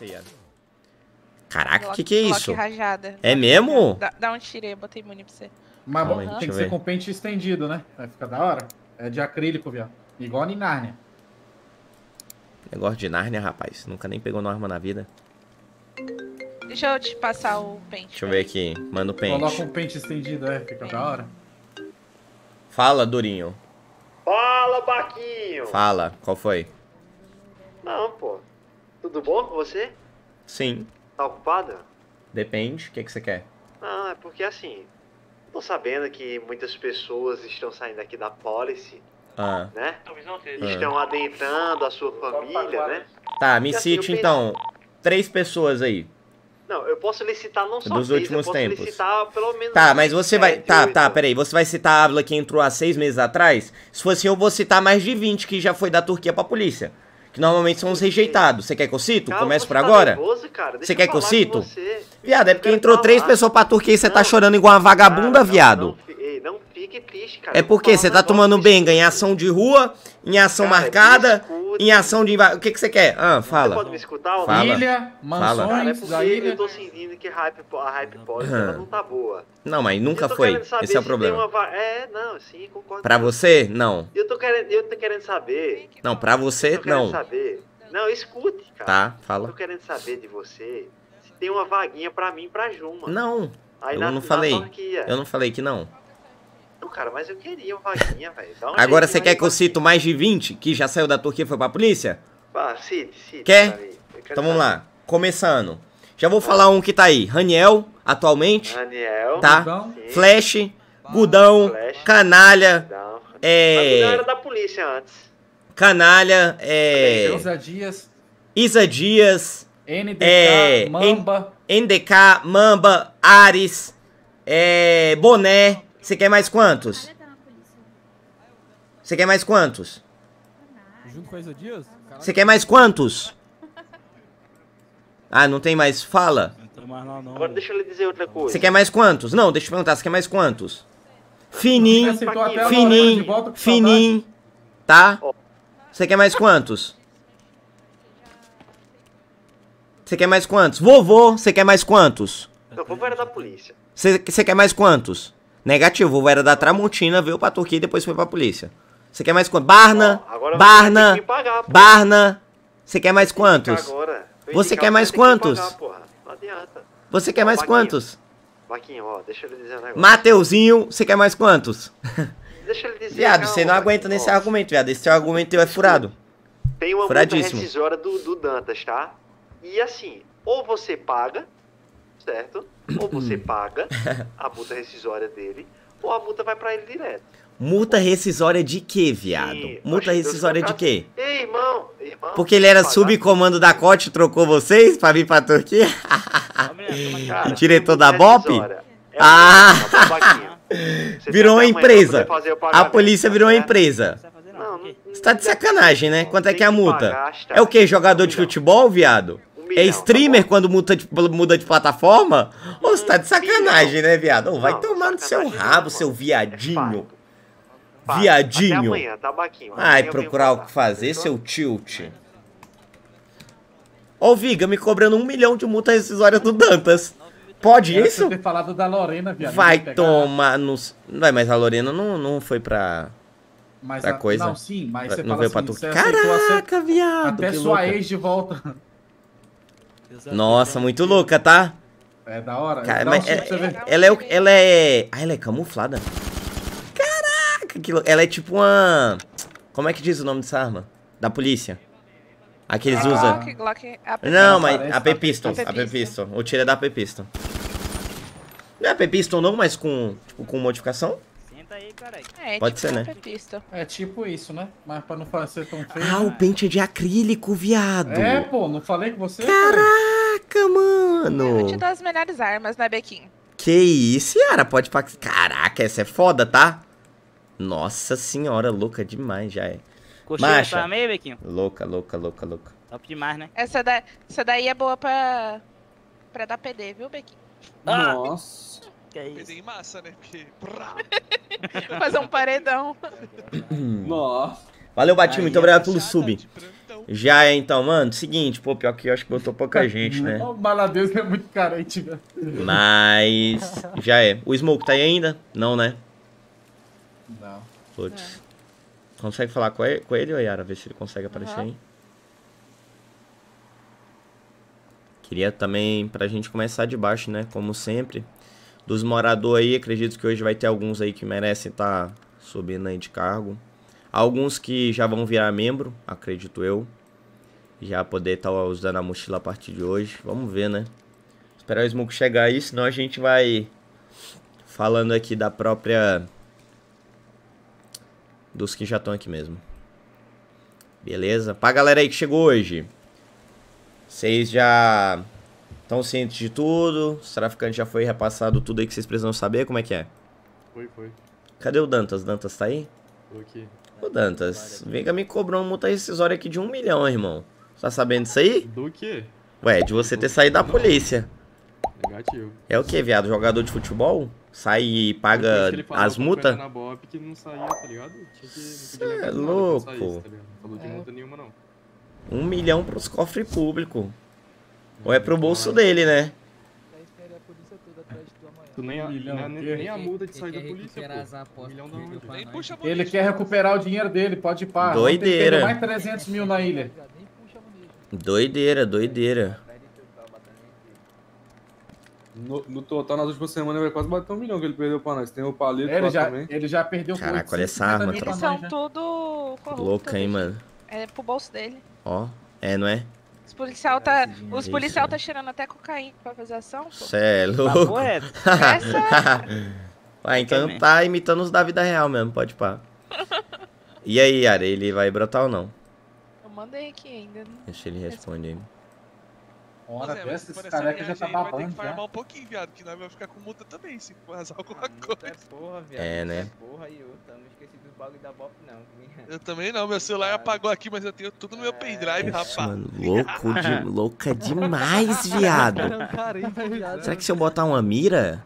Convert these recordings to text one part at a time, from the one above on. ceia. Caraca, o que é isso? Rajada. É mesmo? Dá um tirei, botei muni pra você. Mas bom, tem que ser com pente estendido, né? Vai ficar da hora. É de acrílico, viado. Igual em Narnia. Negócio de Narnia, rapaz. Nunca nem pegou norma na vida. Deixa eu te passar o pente. Deixa eu ver aqui. Manda o pente. Coloca um pente estendido, é. Fica da hora. Fala, Durinho. Fala, Baquinho. Fala. Qual foi? Não, pô. Tudo bom com você? Sim. Tá ocupada? Depende. O que, que você quer? Ah, é porque assim... Tô sabendo que muitas pessoas estão saindo aqui da policy, né? Estão adentrando a sua família, né? Tá, me cite então. 3 pessoas aí. Não, eu posso licitar não só dos últimos tempos. Posso licitar pelo menos... Tá, mas você vai... Tá, peraí. Você vai citar a Ávila que entrou há 6 meses atrás? Se fosse eu, vou citar mais de 20 que já foi da Turquia pra polícia. Que normalmente são os rejeitados. Você quer que eu cito? Começo por agora? Você quer que eu cito? Viado, é porque entrou 3 pessoas pra Turquia e você tá chorando igual uma vagabunda, viado. Não fique triste, cara. É porque você tá tomando benga em ação de rua, em ação marcada, em ação de... O que que você quer? Ah, fala. Você pode me escutar? Ilha, mansões da ilha. Eu tô sentindo que a hype pode, ela não tá boa. Não, mas nunca foi. Esse é o problema. É, não, sim, concordo. Pra você, não. Eu tô querendo saber. Não, pra você, não. Não, escute, cara. Tá, fala. Eu tô querendo saber de você se tem uma vaguinha pra mim pra Juma. Não, eu não falei. Eu não falei que não. Não, cara, mas eu queria uma vaguinha, velho. Agora você quer que eu cite mais de 20 que já saiu da Turquia e foi pra polícia? Ah, cite. Quer? Então vamos lá. Começando. Já vou falar um que tá aí. Raniel, atualmente. Raniel. Tá? Gudão. Flash, Gudão, Canalha. Gudão. Gudão era da polícia antes. Canalha, Isa Dias. Isa Dias. NDK, Mamba. NDK, Mamba, Ares, Boné. Você quer mais quantos? Você quer mais quantos? Você quer mais quantos? Ah, não tem mais? Fala. Agora deixa eu lhe dizer outra coisa. Você quer mais quantos? Não, deixa eu perguntar. Você quer mais quantos? Fininho, Fininho, Fininho, tá? Você quer mais quantos? Você quer mais quantos? Vovô, você quer mais quantos? Não, vovô era da polícia. Você quer mais quantos? Negativo, era da Tramontina, veio pra Turquia e depois foi pra polícia. Você quer mais quantos? Barna, agora Barna, que pagar, Barna. Você quer mais quantos? Agora, você quer mais quantos? Que pagar, não adianta. Você quer mais quantos? Baquinho, ó, deixa eu lhe dizer um negócio. Mateuzinho, você quer mais quantos? Deixa eu lhe dizer. Viado, você não aguenta nesse argumento, viado. Esse seu argumento teu é furado. Tem uma multa rescisória do Dantas, tá? E assim, ou você paga, certo? Ou você paga a multa rescisória dele, ou a multa vai pra ele direto. Multa rescisória de quê, viado? E multa rescisória de quê? Ei, irmão. Porque ele era subcomando da Cote, trocou vocês pra vir pra Turquia? Cara, diretor da BOP? Virou uma empresa. A polícia virou uma empresa. Você tá de sacanagem, né? Quanto é que é a multa? É o quê? Jogador de futebol, viado? É streamer quando muda de plataforma? Ô, você tá de sacanagem, né, viado? Ô, vai tomar no seu rabo, seu viadinho. Viadinho. Até amanhã, tá, Baquinho? Ai, procurar o que fazer, seu tilt. Ô, Viga, me cobrando 1 milhão de multa rescisória do Dantas. Pode isso? Você ter falado da Lorena, viado. Vai tomar no... Vai, mas a Lorena não foi pra... Mas pra coisa. Não, sim, mas você não veio pra Turquia. Caraca, viado. Até sua ex de volta... Nossa, muito louca, tá? É da hora. Cara, mas ela é... Ah, ela é camuflada. Caraca, que louca. Ela é tipo uma... Como é que diz o nome dessa arma? Da polícia. A que eles usam. Não, mas AP Pistol. AP Pistol. O tiro é da AP Pistol. Não é AP Pistol não, mas com, tipo, com modificação. Pode ser, né? É tipo isso, né? Mas pra não fazer tão feio. Ah, o pente é de acrílico, viado. É, pô, não falei com você? Caraca, mano. Eu te dou as melhores armas, né, Bequinho? Que isso, Yara? Pode... Caraca, essa é foda, tá? Nossa senhora, louca demais já é. Macha. Louca, louca, louca, louca. Top demais, né? Essa daí é boa pra dar PD, viu, Bequinho? Nossa. Que é isso? Em massa, né? Porque... Fazer um paredão. Nossa. Valeu, Batinho, muito obrigado pelo sub. Já é, então, mano, seguinte, pô, pior que eu acho que botou pouca gente, né? O Baladeus é muito carente, velho. Mas, já é. O Smoke tá aí ainda? Não, né? Não. Putz. É. Consegue falar com ele, Yara? Ver se ele consegue aparecer aí. Queria também, pra gente começar de baixo, né? Como sempre. Dos moradores aí, acredito que hoje vai ter alguns aí que merecem estar subindo aí de cargo. Alguns que já vão virar membro, acredito eu. Já poder estar usando a mochila a partir de hoje. Vamos ver, né? Esperar o Smoke chegar aí, senão a gente vai falando aqui da própria... dos que já estão aqui mesmo. Beleza? Pra galera aí que chegou hoje. Vocês já estão cientes de tudo? Os traficantes já foi repassado tudo aí que vocês precisam saber? Como é que é? Foi. Cadê o Dantas? Dantas tá aí? Tô aqui. Ô, Dantas, vem cá, me cobrou uma multa rescisória aqui de 1 milhão, irmão. Tá sabendo disso aí? Do quê? Ué, de você ter saído da polícia. Negativo. É o quê, viado? Jogador de futebol? Sai e paga as multas? Na BOP que não saía, tá ligado? Tinha que é louco. Nada, não saísse, tá ligado? Não falou de multa nenhuma, não. 1 milhão pros cofres públicos. Ou é pro bolso dele, né? Nem a multa de sair da polícia, pô. Ele quer recuperar o dinheiro dele, pode ir pá. Doideira. Mais 300 mil na ilha. Doideira. No total, nas últimas semanas, vai quase bater 1 milhão que ele perdeu pra nós. Tem o palito também. Ele já perdeu. Caraca, olha essa arma. Eles são tudo corruptos. Louca, hein, mano. É pro bolso dele. Ó, é, não é? Os policial tá cheirando até cocaína pra fazer ação, pô. Cê é louco. Vai, então tá imitando os da vida real mesmo, pode pá. E aí, Yara, ele vai brotar ou não? Eu mandei aqui ainda. Deixa ele responder aí. Hora dessa, esse careca já tá babando, vai ter que farmar um pouquinho, viado, que nós vamos ficar com multa também, se vazar alguma coisa. É, porra, viado. É, né? Porra, eu também esqueci dos bagulho da BOP, não. Eu também não, meu celular apagou aqui, mas eu tenho tudo no meu pendrive, rapaz. Mano, louca demais, viado. Será que se eu botar uma mira,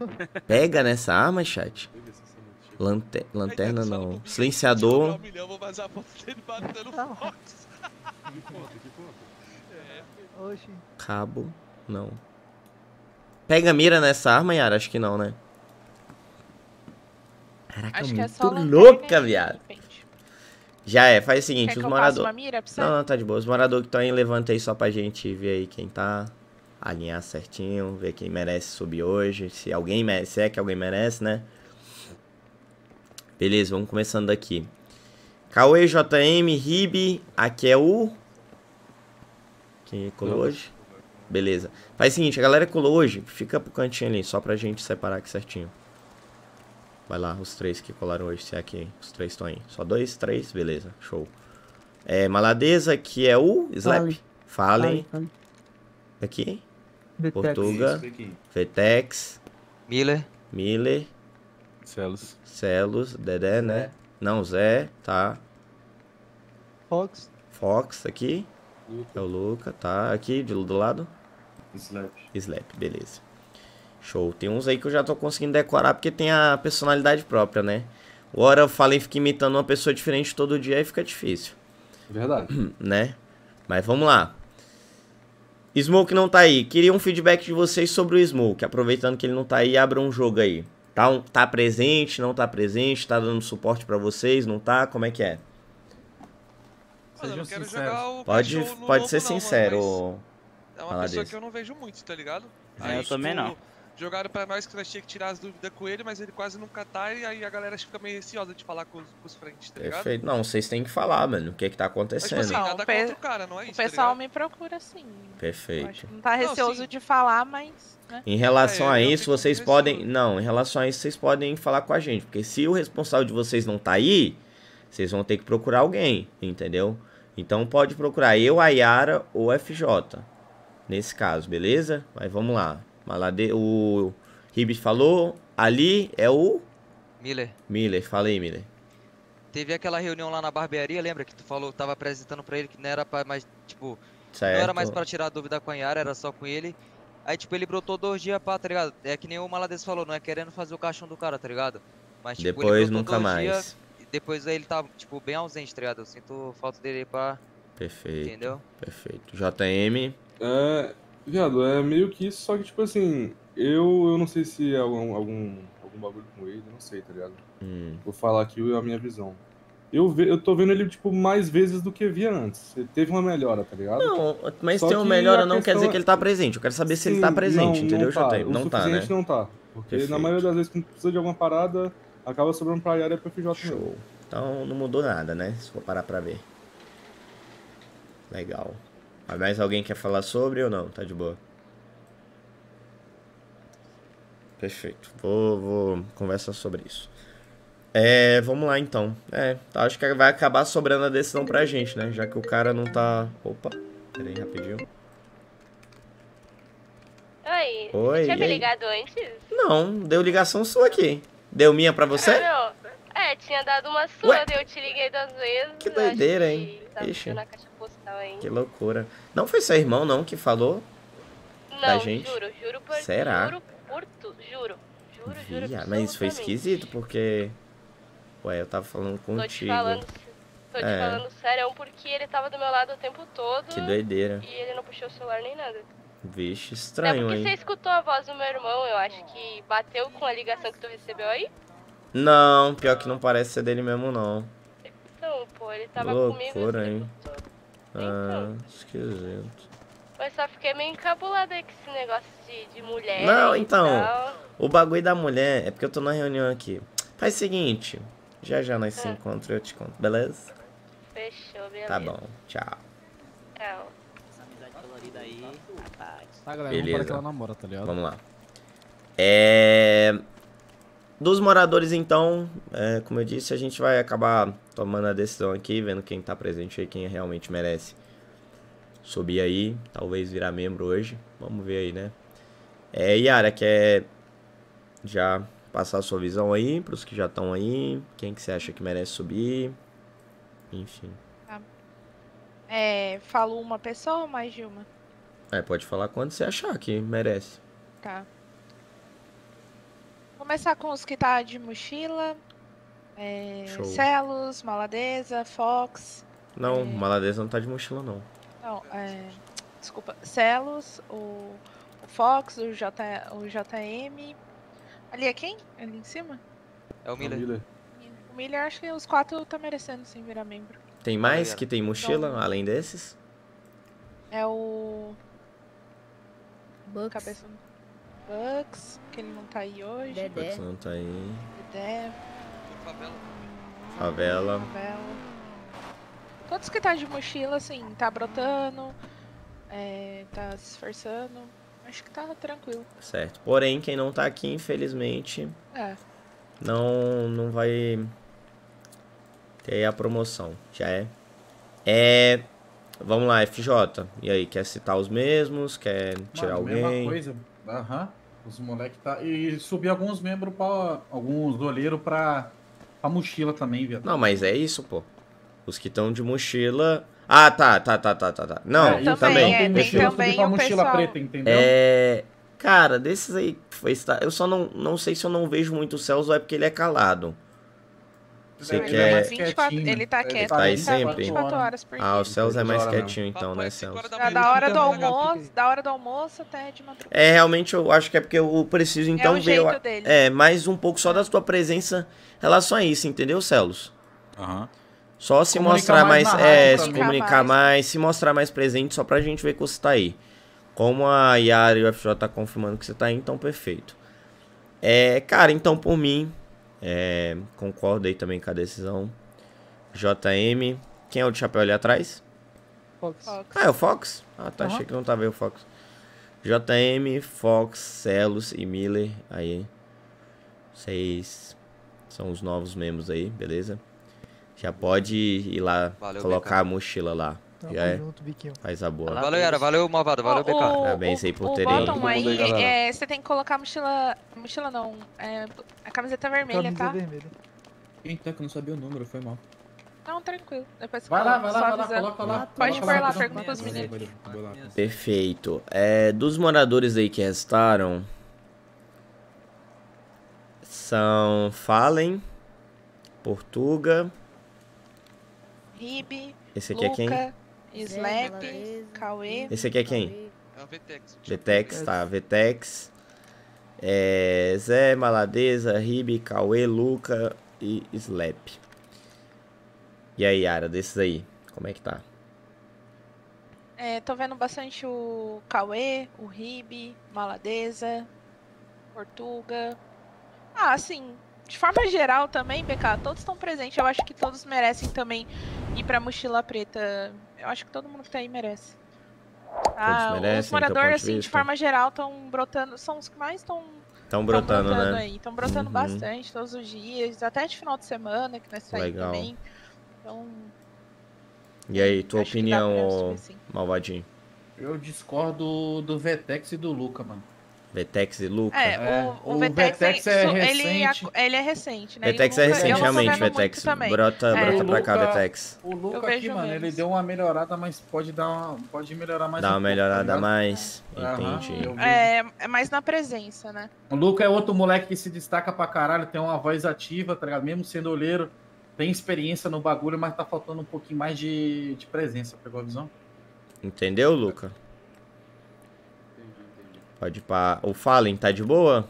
pega nessa arma, chat? Lanterna não. Silenciador. Eu vou vazar a foto dele batendo fox. Que ponto? Cabo, não. Pega mira nessa arma, Yara? Acho que não, né? Caraca, acho que é só louca, viado. Já é, faz o seguinte, os moradores... Não, tá de boa. Os moradores que estão aí, levanta aí só pra gente ver aí quem tá. Alinhar certinho, ver quem merece subir hoje. Se alguém merece, se é que alguém merece, né? Beleza, vamos começando daqui. Cauê, JM, Ribe, aqui é o... Quem colou hoje? Beleza. Faz o seguinte, a galera colou hoje, fica pro cantinho ali, só pra gente separar aqui certinho. Vai lá, os 3 que colaram hoje, se é aqui, os 3 estão aí. Só 2, 3, beleza, show. É, Maladeza, que é o Slap. Fallen. Aqui. Portuga. Vetex. Miller. Celos. Dedé, né? Não, Zé, tá. Fox, aqui. É o Luca, tá? Aqui, do lado? Slap, beleza. Show. Tem uns aí que eu já tô conseguindo decorar porque tem a personalidade própria, né? Ora eu falei, fica imitando uma pessoa diferente todo dia e fica difícil. Verdade. Né? Mas vamos lá. Smoke não tá aí. Queria um feedback de vocês sobre o Smoke. Aproveitando que ele não tá aí, abra um jogo aí. Tá presente, não tá presente? Tá dando suporte pra vocês? Não tá? Como é que é? Eu não quero jogar o pode ser sincero. Mano, é uma pessoa que eu não vejo muito, tá ligado? Aí, eu também não. Jogaram pra nós que nós tínhamos que tirar as dúvidas com ele, mas ele quase nunca tá, e aí a galera fica meio receosa de falar com os frentes, tá ligado? Perfeito. Não, vocês têm que falar, mano, o que é que tá acontecendo. Mas, tipo assim, nada contra o cara, não é isso, o pessoal tá me procura, sim. Perfeito. Acho que não tá receoso de falar, mas... Né? Em relação a isso, vocês podem... Não, em relação a isso, vocês podem falar com a gente, porque se o responsável de vocês não tá aí... Vocês vão ter que procurar alguém, entendeu? Então pode procurar eu, a Yara ou a FJ. Nesse caso, beleza? Mas vamos lá. O Ribes falou. Ali é o... Miller. Fala aí, Miller. Teve aquela reunião lá na barbearia, lembra? Que tu falou, tava apresentando pra ele que não era pra mais, tipo... Certo. Não era mais pra tirar dúvida com a Yara, era só com ele. Aí, tipo, ele brotou 2 dias pra, tá ligado? É que nem o Maladez falou, não é querendo fazer o caixão do cara, tá ligado? Mas, tipo, depois nunca mais... Dias, depois ele tá, tipo, bem ausente, tá ligado? Eu sinto falta dele pra... Perfeito. Entendeu? Perfeito. JM? É, viado, é meio que isso, só que, tipo assim, eu não sei se é algum bagulho com ele, não sei, tá ligado? Vou falar aqui a minha visão. Eu tô vendo ele, tipo, mais vezes do que via antes. Ele teve uma melhora, tá ligado? Não, mas só ter uma melhora não quer dizer que ele tá presente. Eu quero saber se ele tá presente, não, entendeu? Não tá, o não tá, né? Não tá. Porque perfeito. Na maioria das vezes, quando precisa de alguma parada, acaba sobrando pra área pro PJ. Show. Mesmo. Então não mudou nada, né? Se for parar pra ver. Legal. Mais alguém quer falar sobre ou não? Tá de boa. Perfeito. Vou conversar sobre isso. É, vamos lá então. É, acho que vai acabar sobrando a decisão pra gente, né? Já que o cara não tá... Opa, peraí, rapidinho. Oi, oi, tinha me ligado antes? Não, deu ligação sua aqui. Deu minha pra você? Ah, não. É, tinha dado uma sua, ué? Eu te liguei 2 vezes. Que doideira, hein? Que ixi, na caixa postal, hein? Que loucura. Não foi seu irmão, não, que falou da gente? Não, juro por... Será? Juro. Via, mas isso foi esquisito, porque... Ué, eu tava falando contigo. Tô te falando sério, porque ele tava do meu lado o tempo todo. Que doideira. E ele não puxou o celular nem nada. Vixe, estranho, hein? É porque você escutou a voz do meu irmão, eu acho que bateu com a ligação que tu recebeu aí? Não, pior que não parece ser dele mesmo, não. Então, pô, ele tava comigo o tempo todo. Ah, esquisito. Eu só fiquei meio encabulada aí com esse negócio de mulher. Não, então, o bagulho da mulher é porque eu tô na reunião aqui. Faz o seguinte... Já nós se encontramos e eu te conto, beleza? Fechou, beleza. Tá bom, tchau. Tchau. Essa amizade colorida aí, rapaz. Tá, galera, beleza. Vamos para que ela namora, tá ligado? Vamos lá. Dos moradores, então, como eu disse, a gente vai acabar tomando a decisão aqui, vendo quem tá presente aí, quem realmente merece subir aí, talvez virar membro hoje. Vamos ver aí, né? Yara, quer já... passar a sua visão aí, pros que já estão aí, quem que você acha que merece subir, enfim. É, falo uma pessoa ou mais de uma? É, pode falar quando você achar que merece. Tá. Começar com os que tá de mochila, Celos, Maladeza, Fox. Não, Maladeza não tá de mochila, não. Não, desculpa, Celos, o Fox, o JM... Ali é quem? Ali em cima? É o Miller. O Miller, acho que os 4 tá merecendo sim virar membro. Tem mais que tem mochila, então, além desses? É o... Bugs. Cabeça... Bugs, que ele não tá aí hoje. Dedé. Não tá aí. Dedé. Favela. Todos que tá de mochila, assim, tá brotando, tá se esforçando. Acho que tá tranquilo. Certo. Porém, quem não tá aqui, infelizmente, não vai ter a promoção. Já é. Vamos lá, FJ. E aí, quer citar os mesmos? Quer tirar alguém? Mesma coisa. Aham. Os moleques tá... E subir alguns membros pra... Alguns doleiros pra mochila também, viado. Não, mas é isso, pô. Os que estão de mochila... Ah, tá. Não, também. Deixa eu subir pra mochila preta, entendeu? Cara, desses aí... Eu só não sei se eu não vejo muito o Celso, é porque ele é calado. Você quer... Ele tá quieto. Ele tá aí sempre? 24 horas por dia. Ah, o Celso é mais quietinho então, né, Celso? Da hora do almoço até de madrugada. É, realmente eu acho que é porque eu preciso então ver... Mais um pouco só da sua presença em relação a isso, entendeu, Celso? Aham. Só se mostrar mais, se comunicar mais, se mostrar mais presente, só pra gente ver que você tá aí. Como a Yara e o FJ tá confirmando que você tá aí, então perfeito. Cara, então por mim, concordo aí também com a decisão. JM, quem é o de chapéu ali atrás? Fox. Ah, é o Fox? Ah, tá, achei que não tava aí o Fox. JM, Fox, Celos e Miller, aí. 6 são os novos membros aí, beleza? Já pode ir lá, valeu, colocar BK. A mochila lá. Junto, faz a boa. Valeu, Yara. Valeu, malvado. Valeu, BK. Parabéns aí por terem... você tem que colocar a mochila... Mochila não. A camiseta vermelha, tá? Vermelha. Eita, que eu não sabia o número. Foi mal. Não, tranquilo. Depois vai lá. Coloca lá. Pode pôr lá. Pergunta pros meninos. Perfeito. Dos moradores aí que restaram... São... Fallen... Portuga. Ribe. Esse aqui Luca, é quem? Slap, Cauê. Esse aqui é quem? É o Vtex. Vtex, tá. Vtex. É, Zé, Maladeza, Ribe, Cauê, Luca e Slap. E aí, Yara, desses aí, como é que tá? É, tô vendo bastante o Cauê, o Ribe, Maladeza, Portuga. Ah, assim, de forma geral também, BK, todos estão presentes. Eu acho que todos merecem também ir pra Mochila Preta. Eu acho que todo mundo que tá aí merece. Ah, merecem, os moradores, assim, de forma geral, estão brotando. São os que mais estão brotando, né? Estão brotando bastante, todos os dias, até de final de semana, que nós saímos também. Então... E aí, tua opinião, assim, Malvadinho? Eu discordo do Vtex e do Luca, mano. Vtex e Luca? É, o Vtex é recente. Ele é recente, né? Vtex é recente, realmente, Vtex. Brota pra cá, Vtex. O Luca aqui, mano, ele deu uma melhorada, mas pode dar uma... Pode melhorar mais. Dá uma melhorada mais, entendi. É mais na presença, né? O Luca é outro moleque que se destaca pra caralho, tem uma voz ativa, tá ligado? Mesmo sendo olheiro. Tem experiência no bagulho, mas tá faltando um pouquinho mais de presença, pegou a visão? Entendeu, Luca? Entendi. Pode ir pra... O Fallen tá de boa?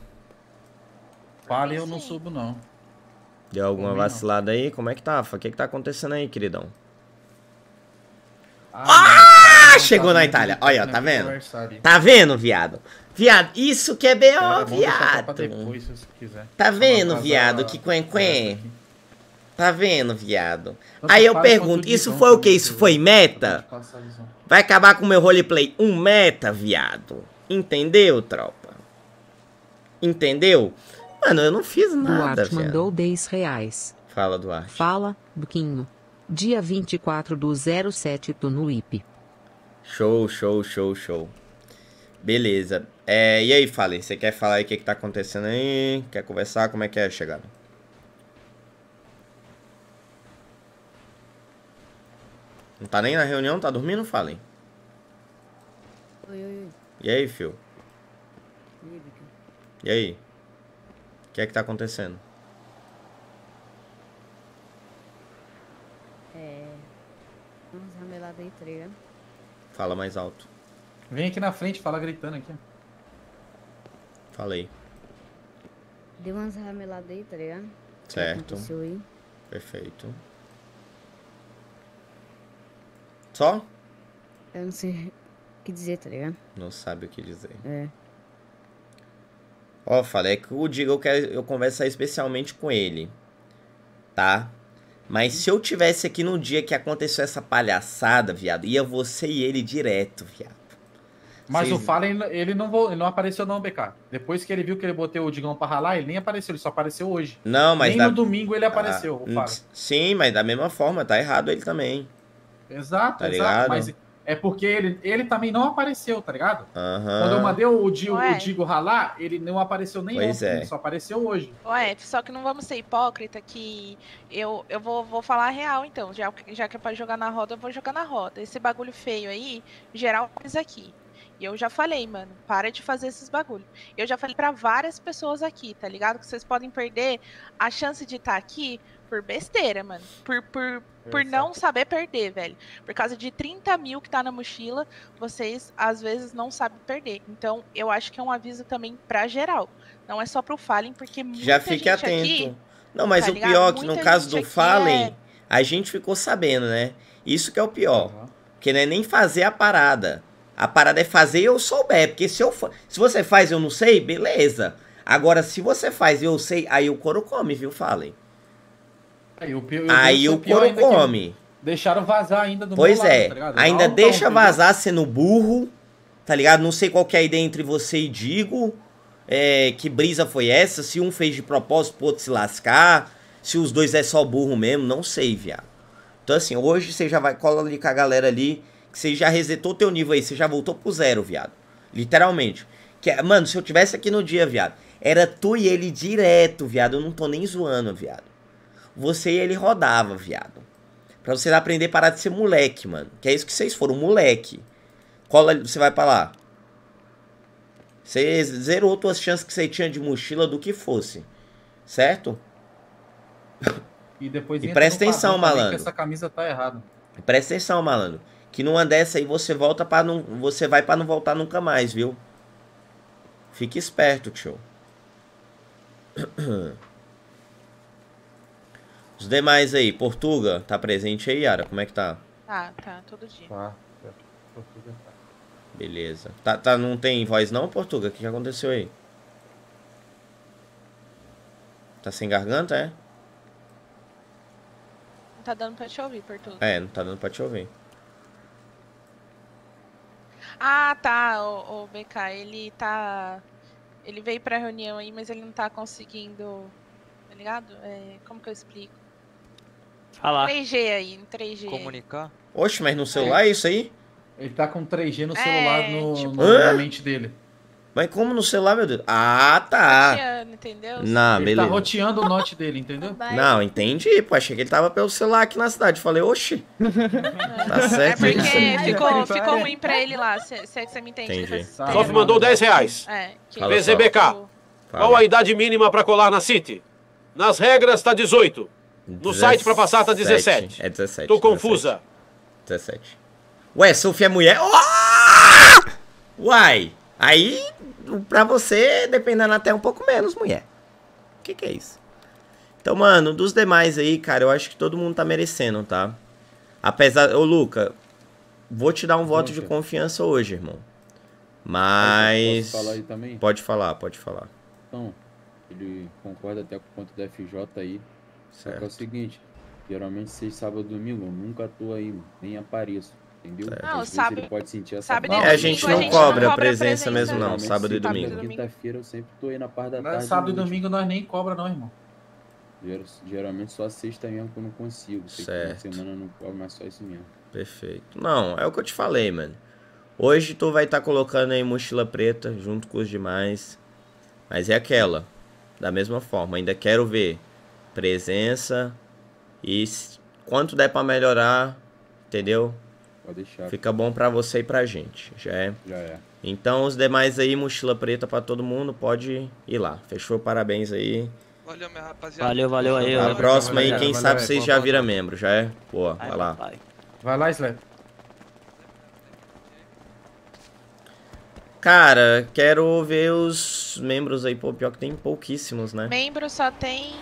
Fallen eu não subo, não. Deu alguma vacilada aí? Como é que tá, Rafa? O que que tá acontecendo aí, queridão? Chegou na Itália. Olha, ó, tá vendo? Tá vendo, viado? Viado, isso que é B.O., viado. Depois, se você quiser. Tá vendo, viado? Que quen-quen. Tá vendo, viado? Aí eu pergunto, isso foi o que? Isso foi meta? Vai acabar com o meu roleplay. Um meta, viado. Entendeu, tropa? Entendeu? Mano, eu não fiz nada, Duarte mandou 10 reais. Fala, Duarte. Fala, Buquinho. Dia 24/07, tô no IP. Show, show, show, show. Beleza. É, e aí, Fallen, você quer falar aí o que tá acontecendo aí? Quer conversar? Como é que é, chegada? Não tá nem na reunião, tá dormindo, Fallen? Oi, oi, oi. E aí, filho? E aí? O que é que tá acontecendo? É... Vamos ramelada aí, treina. Fala mais alto. Vem aqui na frente, fala gritando aqui. Falei. Deu umas rameladas aí, treina. Certo. Aí. Perfeito. Só? Eu não sei o que dizer, tá ligado? Não sabe o que dizer. É. Ó, falei que o Diego eu conversar especialmente com ele, tá? Mas se eu tivesse aqui no dia que aconteceu essa palhaçada, viado, ia você e ele direto, viado. Mas o Fallen, ele não apareceu não, BK. Depois que ele viu que ele botou o Digão pra ralar, ele nem apareceu, ele só apareceu hoje. Não, mas... Nem no domingo ele apareceu, o Fallen. Sim, mas da mesma forma, tá errado ele também. Exato, tá exato, mas é porque ele também não apareceu, tá ligado? Quando eu mandei o Digo ralar, ele não apareceu nem ontem, só apareceu hoje. Ué, só que não vamos ser hipócrita que eu vou falar a real, então. Já que é pra jogar na roda, eu vou jogar na roda. Esse bagulho feio aí, geral fez aqui. E eu já falei, mano, para de fazer esses bagulho. Eu já falei pra várias pessoas aqui, tá ligado? Que vocês podem perder a chance de estar aqui por besteira, mano. Por não saber perder, velho. Por causa de 30 mil que tá na mochila, vocês, às vezes, não sabem perder. Então, eu acho que é um aviso também pra geral. Não é só pro Fallen, porque muita gente aqui... Já fique atento. Não, mas o pior é que no caso do Fallen, a gente ficou sabendo, né? Isso que é o pior. Porque não é nem fazer a parada. A parada é fazer e eu souber, porque se você faz e eu não sei, beleza. Agora, se você faz e eu sei, aí o couro come, viu, Fallen? Aí o couro come. Deixaram vazar ainda do meu lado, tá ligado? Ainda deixa vazar sendo burro, tá ligado? Não sei qual que é a ideia entre você e Digo, que brisa foi essa, se um fez de propósito pro outro se lascar, se os dois é só burro mesmo, não sei, viado. Então assim, hoje você já vai, cola ali com a galera ali, você já resetou teu nível aí, você já voltou pro zero, viado. Literalmente. Que, mano, se eu tivesse aqui no dia, viado, era tu e ele direto, viado. Eu não tô nem zoando, viado. Você e ele rodava, viado. Pra você aprender a parar de ser moleque, mano. Que é isso que vocês foram, moleque. Cola, você vai pra lá. Você zerou tuas chances que você tinha de mochila do que fosse. Certo? E depois entra presta atenção, malandro. Que essa camisa tá errada. Presta atenção, malandro. Que numa dessa aí você volta para não, você vai para não voltar nunca mais, viu? Fique esperto, tio. Os demais aí, Portuga, tá presente aí, Yara? Como é que tá? Tá, todo dia. Portuga tá. Beleza. Tá, não tem voz não, Portuga? O que aconteceu aí? Tá sem garganta, é? Não tá dando pra te ouvir, Portuga. É, não tá dando pra te ouvir. Ah, tá, o BK, ele tá... Ele veio pra reunião aí, mas ele não tá conseguindo... Tá ligado? É, como que eu explico? Falar. 3G aí, em 3G. Comunicar. Oxe, mas no celular é isso aí? Ele tá com 3G no celular, na mente dele. Mas como no celular, meu Deus? Ah, tá. Roteando, entendeu? Não, ele beleza. Tá roteando o note dele, entendeu? Não, entendi, pô. Achei que ele tava pelo celular aqui na cidade. Falei, oxi. Tá certo. É porque ficou ruim pra ele lá, se é que você me entende. Entendi. Só me mandou R$10. É. PZBK. Qual a idade mínima pra colar na City? Nas regras tá 18. No site pra passar tá 17. É 17. Tô confusa. 17. Ué, Sophie é mulher? Oh! Uai! Aí, pra você, dependendo até um pouco menos, mulher. O que é isso? Então, mano, dos demais aí, cara, eu acho que todo mundo tá merecendo, tá? Apesar... Ô, Luca, vou te dar um voto de confiança hoje, irmão. Mas... Posso falar aí também? Pode falar. Então, ele concorda até com o ponto da FJ aí. Certo. Só que é o seguinte, geralmente sexta, sábado, domingo, eu nunca tô aí, mano, nem apareço. Entendeu? Não, sábado ele pode sentir essa barra. É, a gente não cobra a presença mesmo, não. Sábado e domingo. Quinta-feira eu sempre tô aí na parte da tarde. Sábado e domingo nós nem cobra, não, irmão. Geralmente só a sexta mesmo que eu não consigo. Certo. Semana eu não cobro, mas só isso mesmo. Perfeito. Não, é o que eu te falei, mano. Hoje tu vai estar colocando aí mochila preta junto com os demais. Mas é aquela. Da mesma forma. Ainda quero ver presença. E quanto der pra melhorar, entendeu? Fica bom pra você e pra gente, já é. Então os demais aí, mochila preta pra todo mundo, pode ir lá. Fechou? Parabéns aí. Valeu, minha rapaziada. Valeu aí. A próxima aí, quem sabe vocês já viram membro, já é? Pô, vai lá. Vai lá, Slap. Cara, quero ver os membros aí. Pô, pior que tem pouquíssimos, né? Membro só tem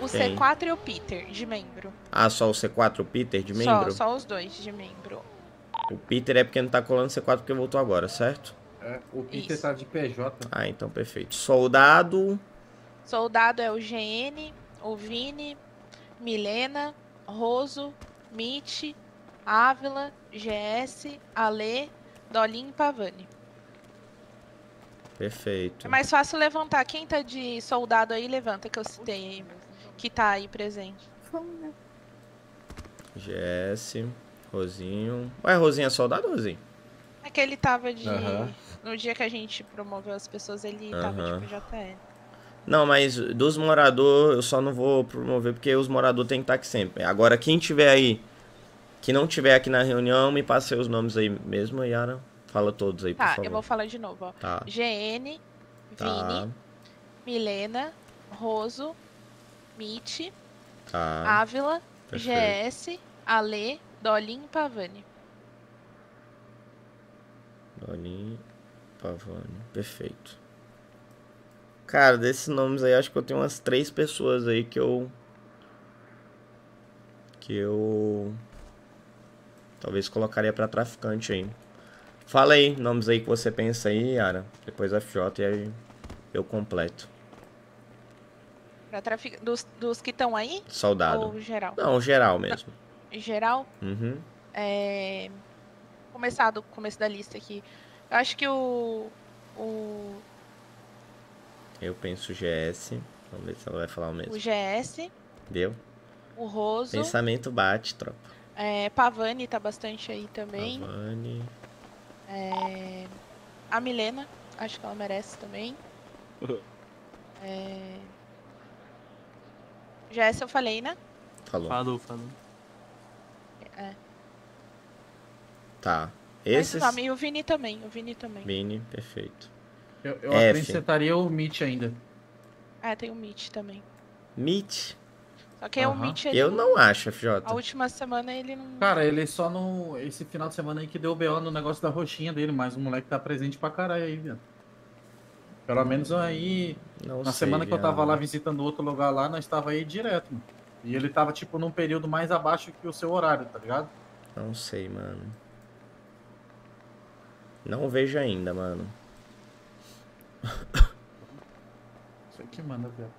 o C4 e o Peter, de membro. Ah, só o C4 e o Peter, de membro? Só os dois, de membro. O Peter é porque não tá colando C4 porque voltou agora, certo? É, o Peter tá de PJ. Ah, então perfeito. Soldado. Soldado é o GN, o Vini, Milena, Roso, Mitch, Ávila, GS, Ale, Dolim e Pavani. Perfeito. É mais fácil levantar. Quem tá de soldado aí, levanta que eu citei aí, que tá aí presente. GS... Rosinho... Ué, Rosinho é soldado, Rosinho? É que ele tava de... No dia que a gente promoveu as pessoas, ele tava de PJL. Não, mas dos moradores eu só não vou promover, porque os moradores tem que estar aqui sempre. Agora, quem tiver aí, que não tiver aqui na reunião, me passe os nomes aí mesmo, Yara. Fala todos aí, por favor. Tá, eu vou falar de novo, ó. Tá. GN, Vini, Milena, Roso, Mitch, Ávila, GS, Ale... Dolim e Pavani. Dolim e Pavani. Perfeito. Cara, desses nomes aí, acho que eu tenho umas 3 pessoas aí que eu... Talvez colocaria pra traficante aí. Fala aí, nomes aí que você pensa aí, Yara. Depois a FJ e aí eu completo. Pra traficante... Dos que estão aí? Soldado. Ou geral? Não, geral mesmo. Não. Geral, começar do começo da lista aqui. Eu acho que eu penso o GS. Vamos ver se ela vai falar o mesmo. O GS. Deu. O Roso. Pensamento bate, tropa. É, Pavani tá bastante aí também. Pavani. É, a Milena, acho que ela merece também. É, GS eu falei, né? Falou. É. Tá. Esses... E o Vini também. Vini, perfeito. Eu acrescentaria o Mitch ainda. É, tem o Mitch também. Mitch? Só que eu omiti ele. Eu não acho, FJ. A última semana ele não... Cara, ele só não... Esse final de semana aí que deu o BO no negócio da roxinha dele, mas o moleque tá presente pra caralho aí, velho. Pelo menos aí... Não na sei, semana que eu tava lá visitando outro lugar lá, nós tava aí direto, mano. E ele tava, tipo, num período mais abaixo que o seu horário, tá ligado? Não sei, mano. Não vejo ainda, mano. Isso aqui manda, velho.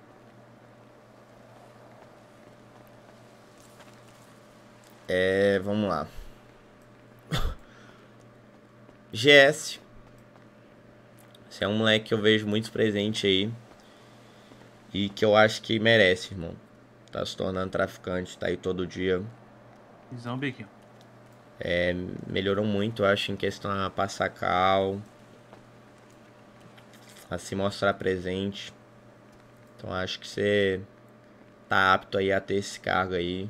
É, vamos lá. GS. Esse é um moleque que eu vejo muito presente aí. E que eu acho que merece, irmão. Tá se tornando traficante, tá aí todo dia. Visão, Biquinho. É, melhorou muito, eu acho, em questão a passar cal, a se mostrar presente. Então acho que você tá apto aí a ter esse cargo aí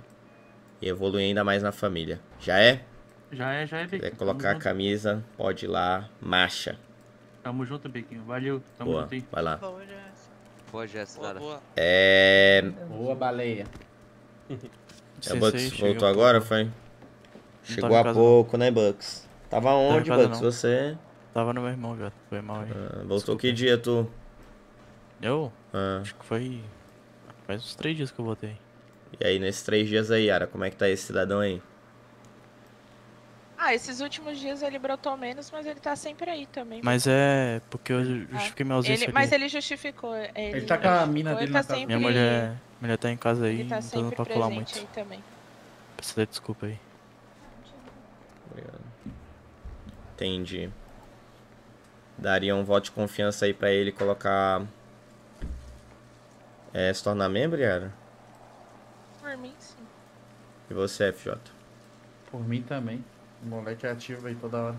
e evoluir ainda mais na família. Já é? Já é, Biquinho. Quer colocar a camisa, pode ir lá, marcha. Tamo junto, Biquinho. Valeu, tamo junto aí. Vai lá. Boa, Jess, cara. Boa, baleia. É, Bucks voltou agora, foi? Chegou há pouco, né, Bucks? Tava onde, Bucks? Você? Tava no meu irmão, já. Foi mal aí. Voltou que dia, tu? Eu? Acho que foi... Faz uns 3 dias que eu voltei. E aí, nesses 3 dias aí, Yara, como é que tá esse cidadão aí? Ah, esses últimos dias ele brotou menos, mas ele tá sempre aí também. Mas é porque eu justifiquei minha ausência ali. Mas ele justificou. Ele tá com a mina dele na casa. Minha mulher tá em casa aí, tá então não pra falar muito. Aí também. Precisa de desculpa aí. Obrigado. Entendi. Daria um voto de confiança aí pra ele colocar... É, se tornar membro, Yara? Por mim, sim. E você, FJ? Por mim também. O moleque é ativo aí toda hora.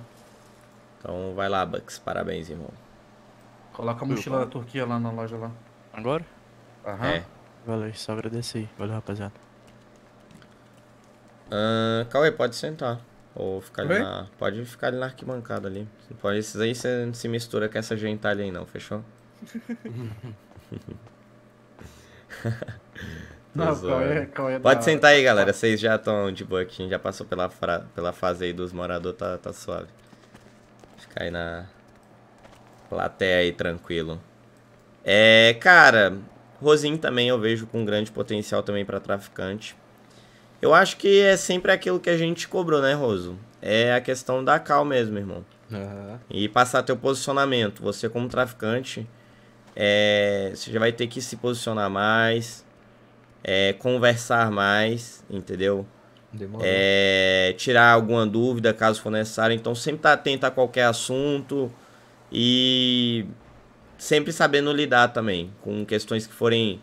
Então vai lá, Bucks. Parabéns, irmão. Coloca a mochila da Turquia lá na loja lá. Agora? Aham. É. Valeu, só agradecer aí. Valeu, rapaziada. Cauê, pode sentar. Ou ficar ali na... Pode ficar ali na arquibancada ali. Pode... Esses aí você não se mistura com essa gentalha aí não, fechou? Não, Cauê pode sentar aí, galera. Vocês já estão de boa aqui. A gente já passou pela fase aí dos moradores, tá suave. Ficar aí na plateia aí, tranquilo. É, cara, Rosinho também eu vejo com grande potencial também pra traficante. Eu acho que é sempre aquilo que a gente cobrou, né, Roso? É a questão da cal mesmo, irmão. E passar teu posicionamento. Você como traficante, você já vai ter que se posicionar mais... conversar mais, entendeu? Tirar alguma dúvida, caso for necessário. Então, sempre estar atento a qualquer assunto e sempre sabendo lidar também com questões que forem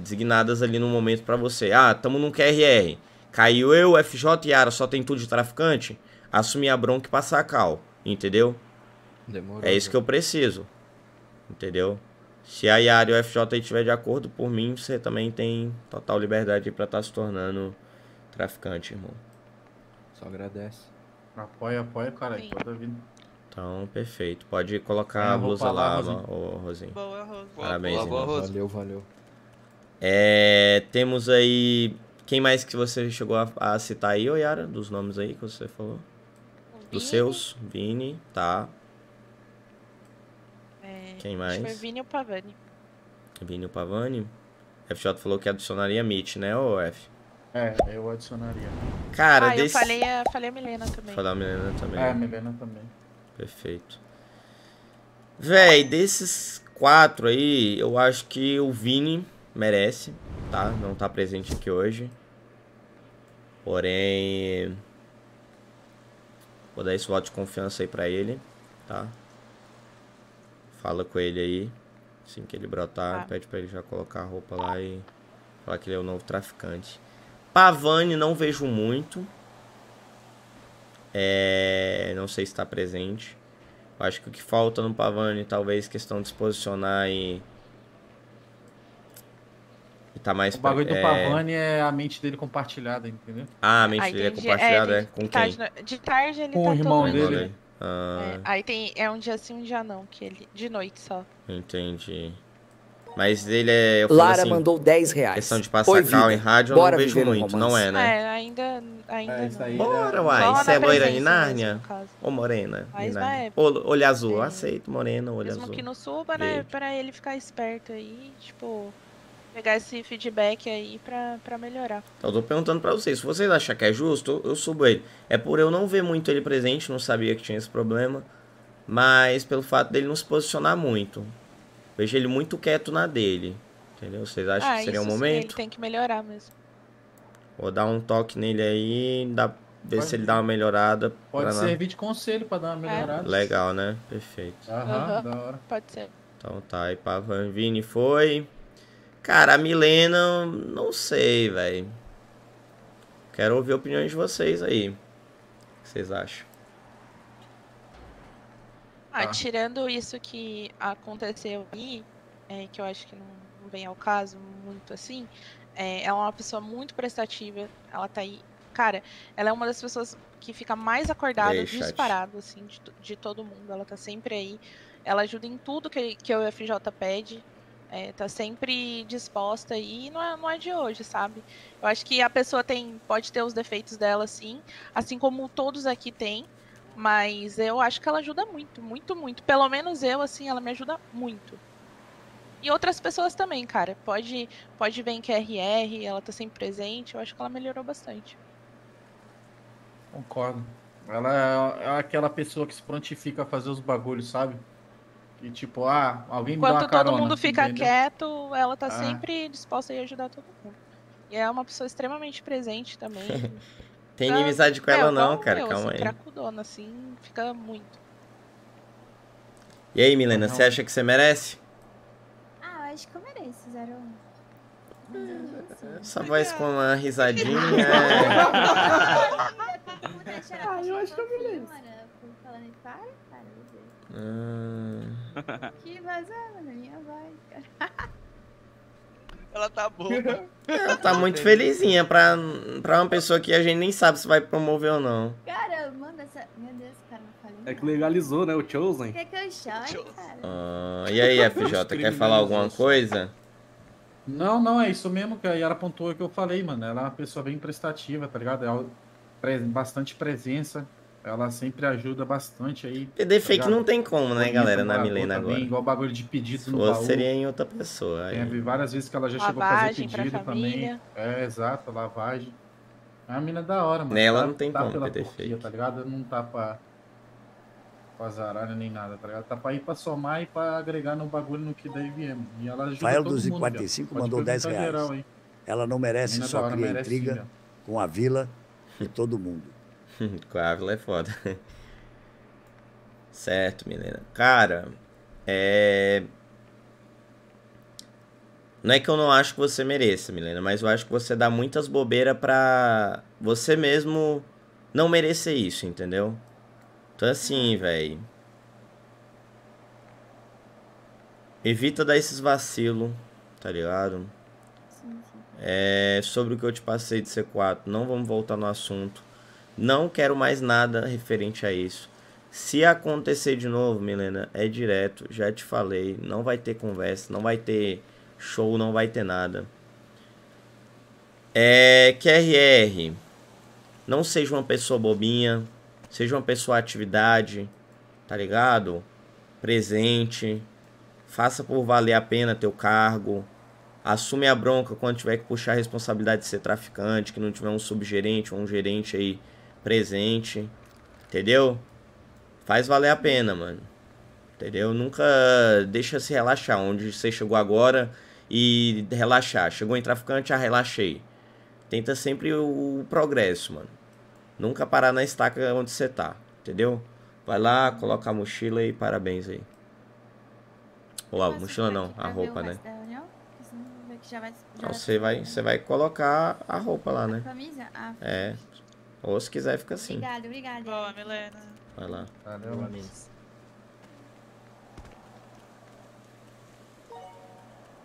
designadas ali no momento pra você. Ah, tamo num QRR. Caiu eu, FJ e Yara, só tem tudo de traficante? Assumir a bronca e passar a cal, entendeu? Demorou, é isso que eu preciso, entendeu? Se a Yara e o FJ estiver de acordo, por mim, você também tem total liberdade pra estar se tornando traficante, irmão. Só agradece. Apoia, cara. Toda vida. Então, perfeito. Pode colocar a blusa lá, ô Rosinho. Boa, Rosinho. Parabéns, irmão. Valeu. Temos aí... Quem mais que você chegou a citar aí, ô Yara? Dos nomes aí que você falou? Dos seus? Vini, tá. Quem mais? Foi Vini ou Pavani. Vini ou Pavani? FJ falou que adicionaria Mitch, né, ô F? É, eu adicionaria. Cara, desse... eu falei a Milena também. Falar a Milena também. É, a Milena também. Perfeito. Véi, desses 4 aí, eu acho que o Vini merece, tá? Não tá presente aqui hoje. Porém... Vou dar esse voto de confiança aí pra ele, tá? Fala com ele aí, assim que ele brotar, pede pra ele já colocar a roupa lá e falar que ele é o novo traficante. Pavani não vejo muito. Não sei se tá presente. Eu acho que o que falta no Pavani, talvez questão de se posicionar e tá mais... O bagulho do Pavani é a mente dele compartilhada, entendeu? Ah, a mente dele é compartilhada, com quem? De tarde ele tá irmão dele. Aí tem um dia sim, um dia não, que ele de noite só. Entendi. Mas ele é... Lara assim, mandou 10 reais. Questão de passar cal em rádio, eu não vejo muito, não é, né? É, ainda não. Bora, uai. Você é loira de Nárnia? Ou morena? Olho azul, aceito, morena, olho azul. Mesmo que não suba, né? Pra ele ficar esperto aí, tipo... Pegar esse feedback aí pra melhorar. Eu tô perguntando pra vocês, se vocês acham que é justo, eu subo ele. É por eu não ver muito ele presente, não sabia que tinha esse problema. Mas pelo fato dele não se posicionar muito. Vejo ele muito quieto na dele. Entendeu? Vocês acham que seria um momento? Ele tem que melhorar mesmo. Vou dar um toque nele aí, ver se ele dá uma melhorada. Pode servir de conselho pra dar uma melhorada. Legal, né? Perfeito. Aham, da hora. Pode ser. Então tá, aí pra Van Vini foi. Cara, a Milena, não sei, velho. Quero ouvir a opinião de vocês aí. O que vocês acham? Tirando isso que aconteceu aí, que eu acho que não vem ao caso muito assim, é uma pessoa muito prestativa, ela tá aí... Cara, ela é uma das pessoas que fica mais acordada, disparada, assim, de todo mundo. Ela tá sempre aí, ela ajuda em tudo que o FJ pede. Tá sempre disposta e não é de hoje, sabe? Eu acho que a pessoa pode ter os defeitos dela, sim, assim como todos aqui têm, mas eu acho que ela ajuda muito, muito, muito. Pelo menos eu, assim, ela me ajuda muito. E outras pessoas também, cara. Pode ver em QRR, ela tá sempre presente, eu acho que ela melhorou bastante. Concordo. Ela é aquela pessoa que se prontifica a fazer os bagulhos, sabe? E tipo, alguém me dá uma carona. Enquanto todo mundo fica quieto, ela tá sempre disposta a ajudar todo mundo. E é uma pessoa extremamente presente também. Tem inimizade com ela não, cara, calma aí. Cracudona, assim, fica muito. E aí, Milena, você acha que você merece? Eu acho que eu mereço, 01. Essa voz com uma risadinha. Eu acho que eu mereço. Que vazada na minha voz, cara. Ela tá boa. Ela tá muito felizinha pra uma pessoa que a gente nem sabe se vai promover ou não. Cara, manda essa... Meu Deus, cara, não falei nada. É que legalizou, né? O Chosen. Quer que eu chore, cara? E aí, FJ, quer falar alguma coisa? Não, é isso mesmo que a Yara apontou que eu falei, mano. Ela é uma pessoa bem prestativa, tá ligado? Ela bastante presença. Ela sempre ajuda bastante aí. PD fake tá não tem como, né, galera, na Milena também, agora. Igual bagulho de pedido no baú. Seria em outra pessoa. Aí. Tem várias vezes que ela já chegou a fazer pedido também. É, exato, lavagem. É uma mina da hora, mano. Nela não tem como, PD fake. Tá ligado? Não tá pra zaralha nem nada, tá ligado? Tá pra ir pra somar e pra agregar no bagulho no que daí viemos. E ela ajuda todo mundo. Fael 245 mandou 10 reais. Geral, ela não merece, só cria intriga com a vila e todo mundo. Com a Ávila é foda. Certo, Milena. Cara, não é que eu não acho que você mereça, Milena, mas eu acho que você dá muitas bobeiras pra você mesmo não merecer isso, entendeu? Então assim, velho, evita dar esses vacilos, tá ligado? Sobre o que eu te passei de C4, não vamos voltar no assunto. Não quero mais nada referente a isso. Se acontecer de novo, Milena, é direto. Já te falei. Não vai ter conversa. Não vai ter show. Não vai ter nada. QRR. Não seja uma pessoa bobinha. Seja uma pessoa atividade. Tá ligado? Presente. Faça por valer a pena teu cargo. Assume a bronca quando tiver que puxar a responsabilidade de ser traficante. Que não tiver um subgerente ou um gerente aí presente, entendeu? Faz valer a pena, mano, entendeu? Nunca deixa se relaxar, onde você chegou agora e relaxar, chegou em traficante, relaxei, tenta sempre o progresso, mano, nunca parar na estaca onde você tá, entendeu? Vai lá, coloca a mochila e parabéns aí, ou a mochila não, a roupa, né? Não, você vai colocar a roupa lá, né? A camisa? Ou se quiser, fica assim. Obrigada. Boa, Milena. Vai lá. Valeu, Milena.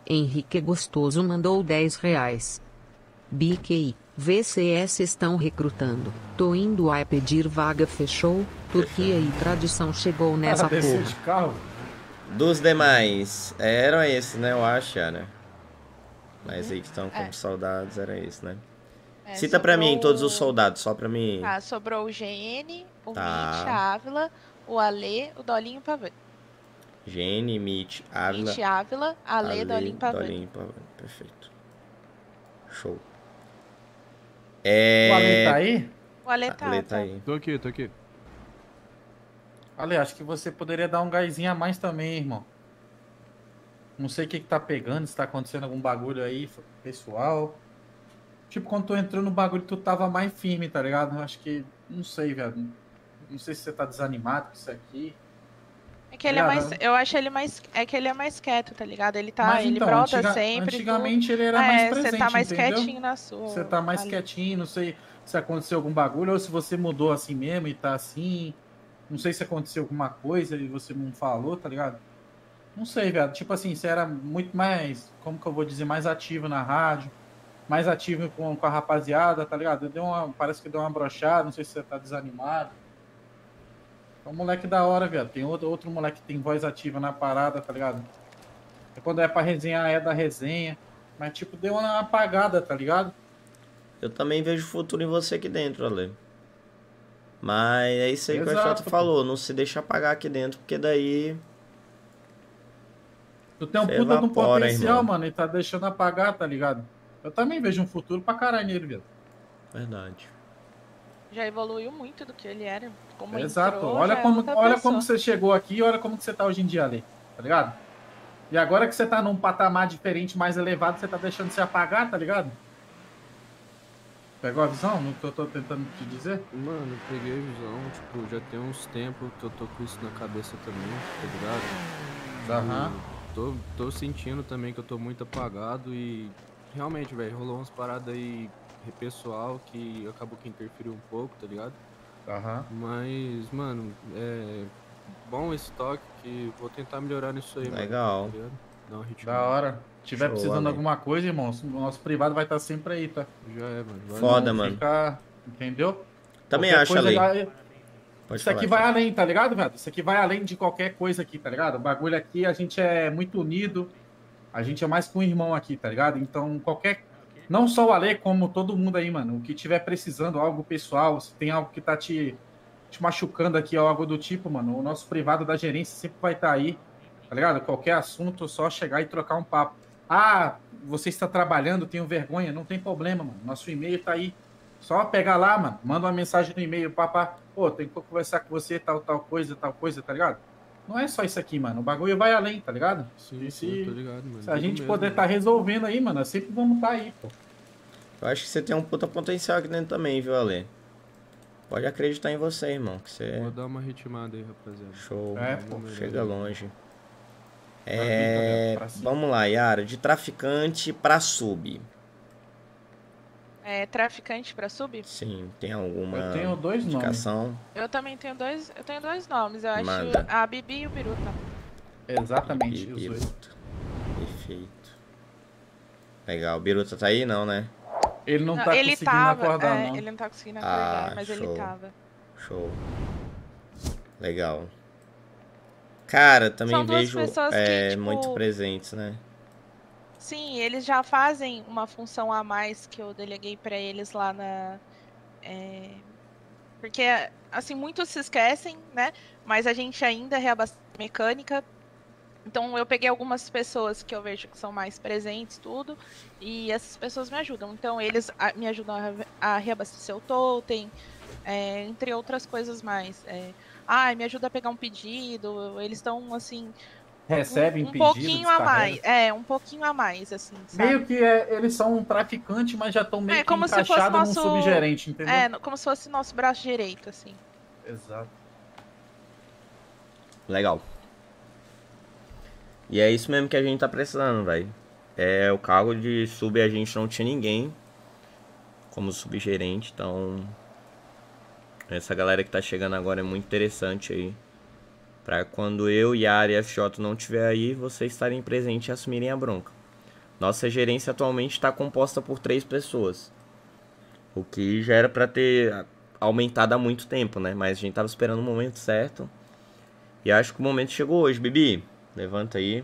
Henrique Gostoso mandou 10 reais. BQI, VCS estão recrutando. Tô indo a pedir vaga, fechou? Turquia e tradição chegou nessa porra. Dos demais, eram esses, né? Eu acho, né? Mas aí que estão como soldados, era esse, né? É, cita pra mim todos os soldados, só pra mim. Tá, sobrou o GN, o Mitch, a Ávila, o Alê, o Dolinho e o Pavão. GN, Mitch, Ávila. Mitch, Ávila, Alê, Dolinho e Pavão. Perfeito. Show. O Alê tá aí? O Alê tá aí. Tô aqui. Ale, acho que você poderia dar um gásinho a mais também, irmão. Não sei o que tá pegando, se tá acontecendo algum bagulho aí, pessoal. Tipo, quando tu entrou no bagulho, tu tava mais firme, tá ligado? Acho que, não sei, velho. Não sei se você tá desanimado com isso aqui. É que ele é mais, eu acho ele mais, é que ele é mais quieto, tá ligado? Ele tá, mas, ele então, brota sempre. Antigamente ele era mais presente, você tá mais quietinho na sua. Você tá mais quietinho, não sei se aconteceu algum bagulho ou se você mudou assim mesmo e tá assim. Não sei se aconteceu alguma coisa e você não falou, tá ligado? Não sei, velho. Tipo assim, você era muito mais, como que eu vou dizer, mais ativo na rádio, mais ativo com a rapaziada, tá ligado? Parece que deu uma brochada, não sei se você tá desanimado. É um moleque da hora, velho. Tem outro moleque que tem voz ativa na parada, tá ligado? E quando é pra resenhar, é da resenha. Mas tipo, deu uma apagada, tá ligado? Eu também vejo futuro em você aqui dentro, Ale. Mas é isso aí que o Chato falou, não se deixa apagar aqui dentro, porque daí... Tu tem um puta de um potencial, irmão. Mano, e tá deixando apagar, tá ligado? Eu também vejo um futuro pra caralho nele, velho. Verdade. Já evoluiu muito do que ele era. Como exato, entrou, olha como você chegou aqui e olha como que você tá hoje em dia, Ale, tá ligado? E agora que você tá num patamar diferente, mais elevado, você tá deixando se apagar, tá ligado? Pegou a visão? Não tô tentando te dizer? Mano, eu peguei a visão, tipo, já tem uns tempos que eu tô com isso na cabeça também, tá ligado? Aham. Tô sentindo também que eu tô muito apagado e realmente, velho, rolou umas paradas aí pessoal que acabou que interferiu um pouco, tá ligado? Aham. Mas, mano, é bom esse toque que vou tentar melhorar nisso aí, legal. Mano. Legal. Tá um da hora. Se tiver precisando de alguma coisa, irmão, o nosso privado vai estar sempre aí, tá? Já é, mano. Vai foda, mano. Ficar... Entendeu? Também qualquer acho, Ale. Já... Isso aqui vai além, tá ligado, velho? Isso aqui vai além de qualquer coisa aqui, tá ligado? O bagulho aqui, a gente é muito unido. A gente é mais que um irmão aqui, tá ligado? Então, qualquer... Não só o Ale, como todo mundo aí, mano. O que tiver precisando, algo pessoal, se tem algo que tá te machucando aqui, algo do tipo, mano, o nosso privado da gerência sempre vai estar aí, tá ligado? Qualquer assunto, só chegar e trocar um papo. Ah, você está trabalhando, tenho vergonha. Não tem problema, mano. Nosso e-mail tá aí. Só pegar lá, mano. Manda uma mensagem no e-mail, papá. Pô, tem que conversar com você, tal coisa, tá ligado? Não é só isso aqui, mano. O bagulho vai além, tá ligado? Sim, eu tô ligado, mano. Se a gente poder estar resolvendo aí, mano, sempre vamos estar aí, pô. Eu acho que você tem um puta potencial aqui dentro também, viu, Ale? Pode acreditar em você, irmão. Que você... Vou dar uma ritmada aí, rapaziada. Show. É, pô. Chega longe. É, vamos lá, Yara, de traficante pra sub. É, traficante pra sub? Sim, tem alguma indicação? Eu tenho dois nomes. Eu também tenho dois nomes, eu acho a Bibi e o Biruta. Exatamente, Bibi, os dois. Perfeito. Legal, o Biruta tá aí? Não, né? Ele não tá conseguindo acordar, não. Ele não tá conseguindo acordar, mas ele tava. Show. Legal. Cara, também são vejo pessoas que, tipo, muito presentes, né? Sim, eles já fazem uma função a mais que eu deleguei pra eles lá na... Porque, assim, muitos se esquecem, né? Mas a gente ainda reabastece mecânica. Então, eu peguei algumas pessoas que eu vejo que são mais presentes, tudo. E essas pessoas me ajudam. Então, eles me ajudam a reabastecer o totem, entre outras coisas mais. Me ajuda a pegar um pedido, eles estão, assim... Recebem pedidos, pouquinho a mais, um pouquinho a mais, assim, sabe? Meio que eles são um traficante, mas já estão meio que encaixados num subgerente, entendeu? É, como se fosse nosso braço direito, assim. Exato. Legal. E é isso mesmo que a gente tá precisando, velho. É, o cargo de sub a gente não tinha ninguém como subgerente, então... Essa galera que tá chegando agora é muito interessante aí. Pra quando eu, Yara e a FJ não estiver aí, vocês estarem presentes e assumirem a bronca. Nossa gerência atualmente está composta por 3 pessoas. O que já era pra ter aumentado há muito tempo, né? Mas a gente tava esperando o momento certo. E acho que o momento chegou hoje, Bibi. Levanta aí.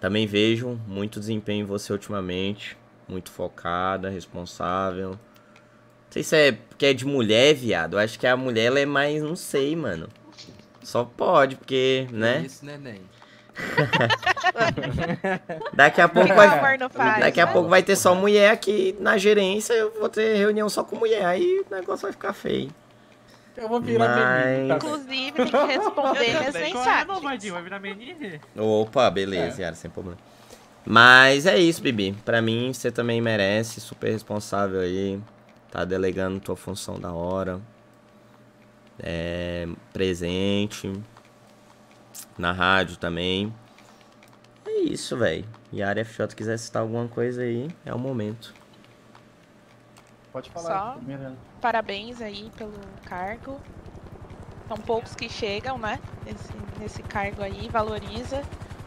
Também vejo muito desempenho em você ultimamente. Muito focada, responsável. Não sei se é porque é de mulher, viado. Eu acho que a mulher ela é mais... Não sei, mano. Só pode, porque... né? Isso, neném. Daqui a pouco vai... Daqui a pouco vai ter só mulher aqui na gerência. Eu vou ter reunião só com mulher. Aí o negócio vai ficar feio. Eu vou virar menino. Inclusive, tem que responder recente. Vai virar menino. Opa, beleza, Yara, sem problema. Mas é isso, Bibi. Pra mim, você também merece. Super responsável aí. Tá delegando tua função da hora. É, presente. Na rádio também. É isso, velho. Yara FJ, quiser citar alguma coisa aí, é o momento. Pode falar. Só parabéns aí pelo cargo. São poucos que chegam, né? Nesse cargo aí. Valoriza.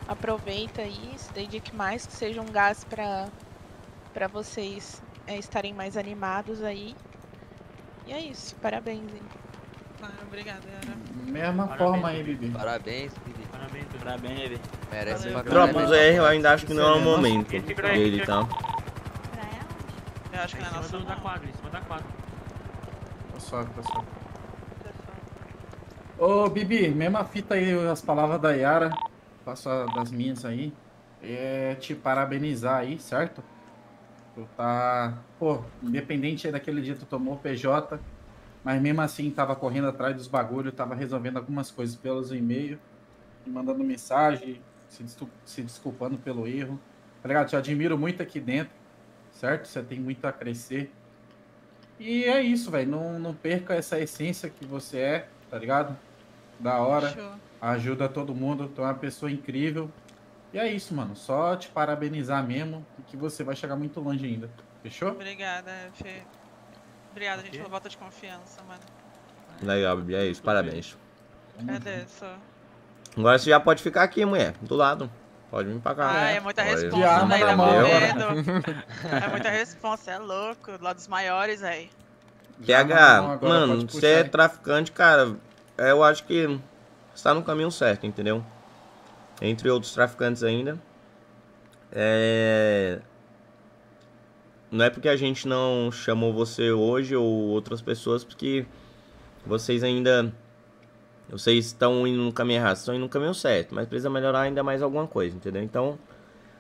Aproveita aí. Se dedique mais. Que seja um gás pra vocês estarem mais animados aí. E é isso. Parabéns. Claro, obrigada. Mesma parabéns, forma aí, Bibi. Parabéns, Bibi. Parabéns, Bibi. Merece uma tropa do R, eu ainda acho que não é o momento dele, tá? Eu acho que é na nossa da quadra, em cima da quadra. Tá só. Ô, Bibi, mesma fita aí, as palavras da Yara, passo das minhas aí. É te parabenizar aí, certo? Tu tá... Pô, independente aí daquele dia tu tomou PJ, mas mesmo assim tava correndo atrás dos bagulhos, tava resolvendo algumas coisas pelos e-mail, me mandando mensagem, se desculpando pelo erro. Tá ligado? Te admiro muito aqui dentro. Certo? Você tem muito a crescer. E é isso, velho. Não perca essa essência que você é, tá ligado? Da hora. Show. Ajuda todo mundo. Tu é uma pessoa incrível. E é isso, mano. Só te parabenizar mesmo e que você vai chegar muito longe ainda. Fechou? Obrigada, Fê. Obrigada, gente, pela volta de confiança, mano. Legal, Bibi. É isso. Parabéns. Agradeço. Agora você já pode ficar aqui, mulher. Do lado. Pode vir pra cá. Ah, é muita responsa, né? É muita responsa, é louco. Lá dos maiores, aí. TH, mano, você é traficante, cara. Eu acho que você tá no caminho certo, entendeu? Entre outros traficantes ainda. É... Não é porque a gente não chamou você hoje ou outras pessoas, porque vocês ainda... Vocês estão indo no caminho errado, estão indo no caminho certo, mas precisa melhorar ainda mais alguma coisa, entendeu? Então,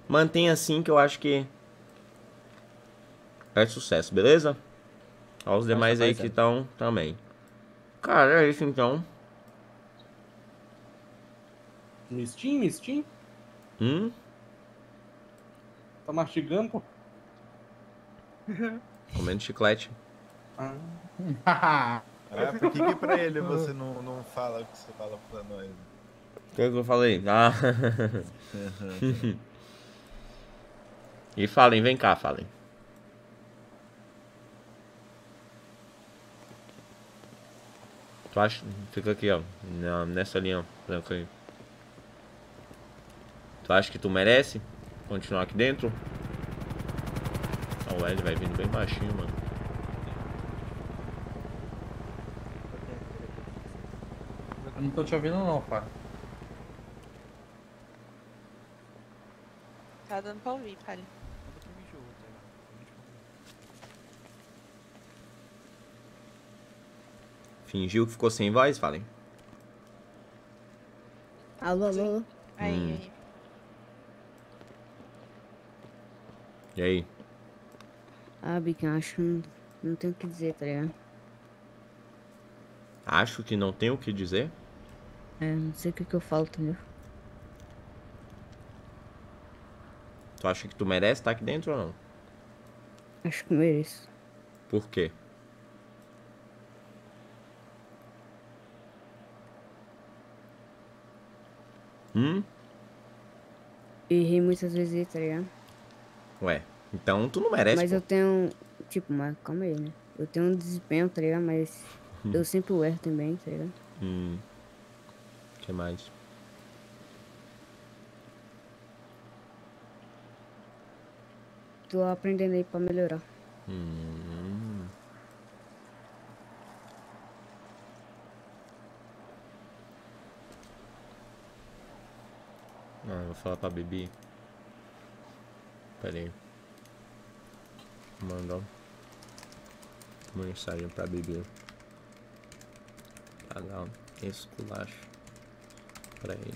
mantenha assim que eu acho que é sucesso, beleza? Olha os demais aí que estão também. Cara, é isso então. Mistinho? Tá mastigando, pô? Comendo chiclete. Ah. É, por que pra ele você não fala o que você fala pra nós? O que eu falei? Ah. E falem, vem cá, falem. Tu acha... Fica aqui, ó. Nessa linha, branca aí. Tu acha que tu merece continuar aqui dentro? O L vai vindo bem baixinho, mano. Não tô te ouvindo não, pá. Tá dando pra ouvir, pare. Fingiu que ficou sem voz, falem. Alô. Aí. E aí? Ah, Bica, acho que não tem o que dizer, tá ligado? Acho que não tem o que dizer? É, não sei o que eu falo, entendeu? Tu acha que tu merece estar aqui dentro ou não? Acho que mereço. Por quê? Errei muitas vezes, tá ligado? Ué, então tu não merece. Mas pô. Eu tenho... Tipo, mas calma aí, né? Eu tenho um desempenho, tá ligado? Mas eu sempre erro também, tá ligado? O que mais? Tô aprendendo aí pra melhorar. Não, eu vou falar pra Bibi. Pera aí. Vou mandar uma mensagem pra Bibi. Pagar esse culacho pra ele.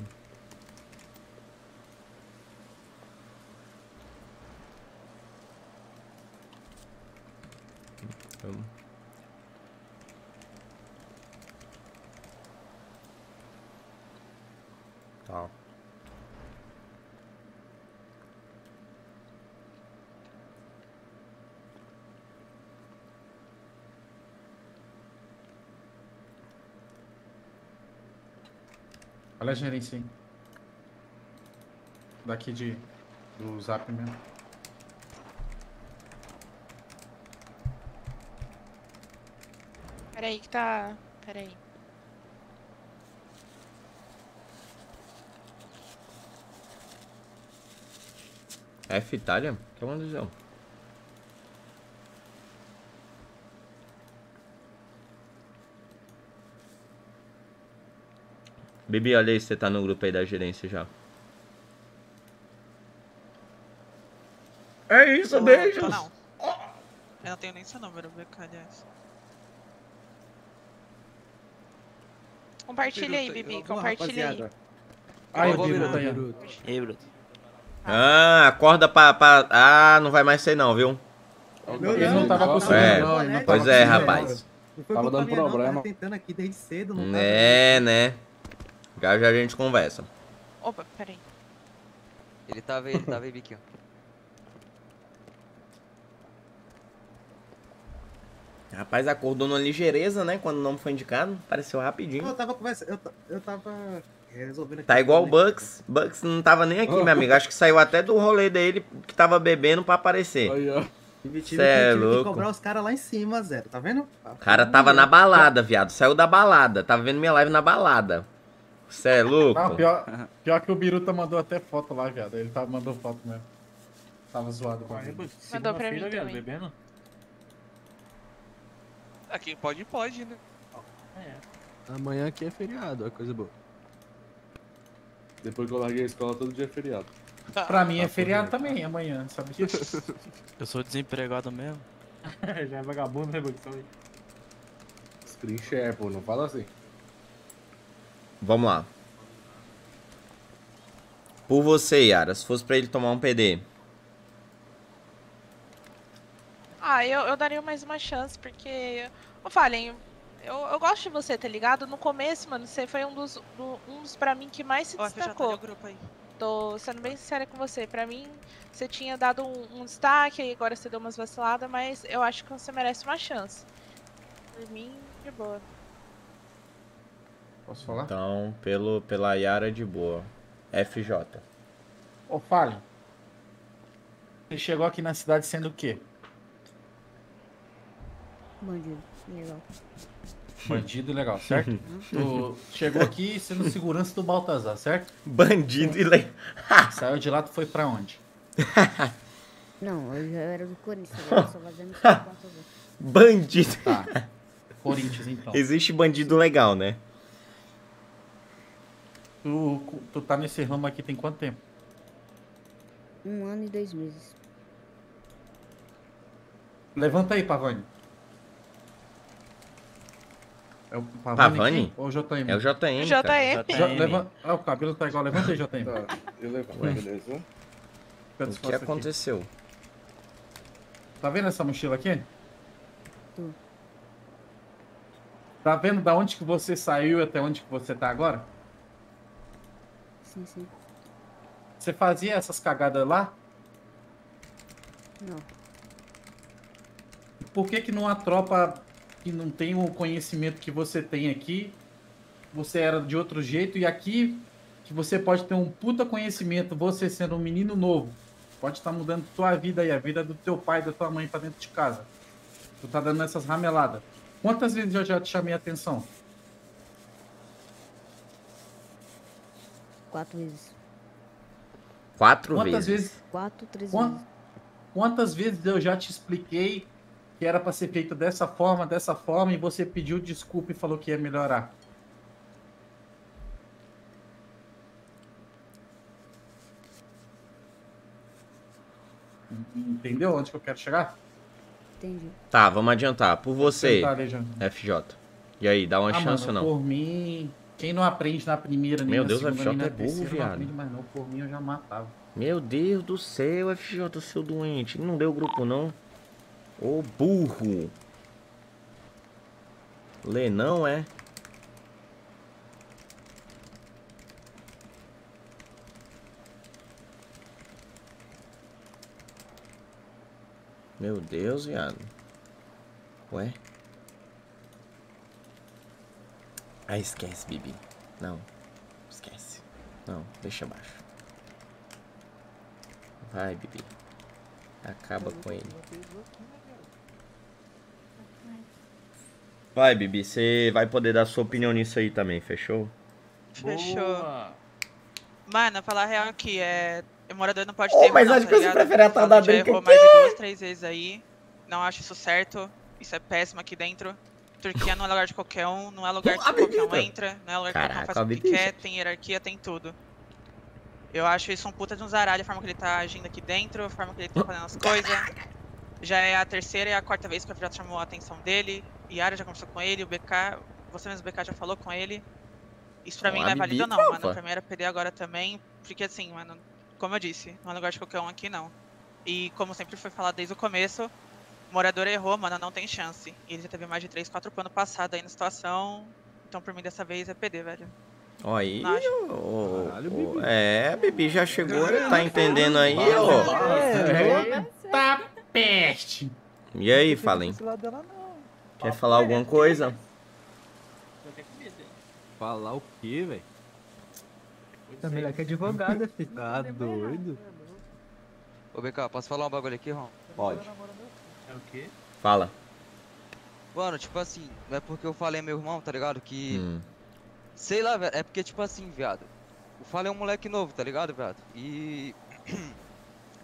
Então... Tá. Olha a gerência, hein? Daqui do Zap mesmo. Peraí que tá... Peraí. F Itália? Que é uma visão. Bibi, olha aí se você tá no grupo aí da gerência já. É isso, beijos! Não. Eu não tenho nem seu número, aliás. Compartilha aí, Bibi, compartilha aí. Aí, Bruto. Ei, Bruto. Ah, acorda pra... Ah, não vai mais ser não, viu? Ele não tava conseguindo, não. Pois é, rapaz. Tava dando problema. Tentando aqui desde cedo, não tava. É, né? Já já a gente conversa. Opa, peraí. Ele tava aí, Biquinho. Rapaz, acordou na ligeireza, né? Quando o nome foi indicado. Apareceu rapidinho. Eu tava conversando... Eu tava... Aqui tá igual o Bucks. Bucks não tava nem aqui, meu amigo. Acho que saiu até do rolê dele que tava bebendo pra aparecer. Você é louco. Cobrar os caras lá em cima, Zé. Tá vendo? O cara tava na balada, viado. Saiu da balada. Tava vendo minha live na balada. Você é louco. Não, pior que o Biruta mandou até foto lá, viado. Ele mandou foto mesmo. Tava zoado com ele. Mandou pra mim também. Bebendo? Aqui pode, né? É. Amanhã aqui é feriado, é coisa boa. Depois que eu larguei a escola, todo dia é feriado. Pra mim é feriado também, amanhã, sabe? Eu sou desempregado mesmo. Já é vagabundo, né, Bugs? Screen share, pô, não fala assim. Vamos lá. Por você, Yara, se fosse pra ele tomar um PD. Ah, eu daria mais uma chance, porque... Não falem... Eu gosto de você, tá ligado? No começo, mano, você foi um dos pra mim que mais se destacou. Já tá no grupo aí. Tô sendo bem sincera com você. Pra mim, você tinha dado um destaque, e agora você deu umas vaciladas, mas eu acho que você merece uma chance. Por mim, de boa. Posso falar? Então, pela Yara, de boa. FJ. Ô, Fábio. Você chegou aqui na cidade sendo o quê? Bandido. Legal. Bandido ilegal, certo? Tu chegou aqui sendo segurança do Baltazar, certo? Bandido ilegal. Saiu de lá, tu foi pra onde? Não, eu já era do Corinthians, agora só fazendo isso do Baltazar. Bandido. Tá. Corinthians, então. Existe bandido legal, né? Tu tá nesse ramo aqui tem quanto tempo? 1 ano e 2 meses. Levanta aí, Pavani. É o Pavani? Ou o JM? É o JM. JM. Ah, o cabelo tá igual. Levanta aí, JM. Tá, eu levanto, beleza. O que aconteceu? Aqui. Tá vendo essa mochila aqui? Tô. Tá vendo da onde que você saiu até onde que você tá agora? Sim. Você fazia essas cagadas lá? Não. Por que que não há tropa... que não tem o conhecimento que você tem aqui, você era de outro jeito, e aqui que você pode ter um puta conhecimento, você sendo um menino novo, pode estar mudando tua vida e a vida do teu pai, da tua mãe pra dentro de casa. Tu tá dando essas rameladas. Quantas vezes eu já te chamei a atenção? 4 vezes. 4 vezes? 4, 3 vezes. Quantas vezes eu já te expliquei que era para ser feito dessa forma, e você pediu desculpa e falou que ia melhorar. Entendeu onde que eu quero chegar? Entendi. Tá, vamos adiantar. Por você, FJ. E aí, dá uma chance ou não? Por mim, quem não aprende na primeira, nem na segunda, nem na terceira, não aprende mais não. Por mim, eu já matava. Meu Deus do céu, FJ, seu doente. Não deu grupo, não. Ô, burro. Lê não, é? Meu Deus, viado. Ué? Ah, esquece, Bibi. Não. Esquece. Não, deixa abaixo. Vai, Bibi. Acaba com ele. Vai, Bibi. Você vai poder dar sua opinião nisso aí também, fechou? Fechou. Boa. Mano, falar a real aqui, o morador não pode ter. Mas acho que você prefere atardar bem. Já errou mais de 2, 3 vezes aí. Não acho isso certo. Isso é péssimo aqui dentro. Turquia não é lugar de qualquer um, não é lugar que qualquer um entra, não é lugar que qualquer um faz o que quer, tem hierarquia, tem tudo. Eu acho isso um puta de um zaralho, a forma que ele tá agindo aqui dentro, a forma que ele tá fazendo as coisas. Já é a terceira e a quarta vez que o FJ chamou a atenção dele. Yara já conversou com ele, o BK, você mesmo, o BK já falou com ele. Isso pra mim não é válido não, mano. Pra mim era perder agora também, porque assim, mano, como eu disse, não é lugar de qualquer um aqui não. E como sempre foi falado desde o começo, o morador errou, mano, não tem chance. E ele já teve mais de 3, 4 panos passado aí na situação. Então, por mim, dessa vez é PD, velho. Ó, aí. Bibi já chegou, tá entendendo aí, ó. Tá peste. E aí, Fallen? Quer falar alguma coisa? Falar o quê, velho? Tá melhor que advogada, filho. Tá doido? Ô, BK, posso falar um bagulho aqui, Ron? Pode. É o quê? Fala. Mano, tipo assim, não é porque eu falei meu irmão, tá ligado? Que. Sei lá, velho. É porque, tipo assim, viado. O Fallen é um moleque novo, tá ligado, viado? E.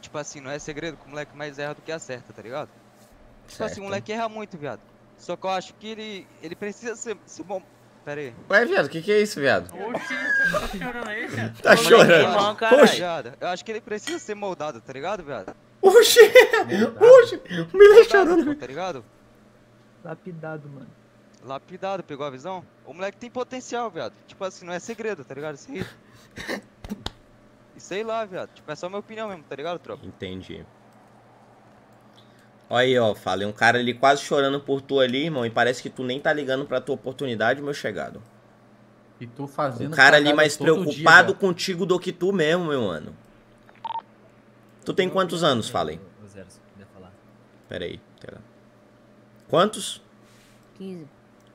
Tipo assim, não é segredo que o moleque mais erra do que acerta, tá ligado? Certo. Tipo assim, o moleque erra muito, viado. Só que eu acho que ele precisa ser bom. Pera aí. Ué, viado, o que é isso, viado? Oxi, tá chorando aí, viado. Tá chorando. Poxa. Eu acho que ele precisa ser moldado, tá ligado, viado? Oxi! Oxi! Me deixaram, tá ligado? Lapidado, mano. Lapidado, pegou a visão? O moleque tem potencial, viado. Tipo assim, não é segredo, tá ligado? Assim, e sei lá, viado. Tipo, é só minha opinião mesmo, tá ligado, tropa? Entendi. Olha aí, ó, falei um cara ali quase chorando por tu ali, irmão, e parece que tu nem tá ligando pra tua oportunidade, meu chegado. E tu fazendo... O cara ali mais preocupado contigo do que tu mesmo, meu mano. Tu tem quantos anos, Fallen? Zero, se puder falar. Pera aí. Quantos? 15.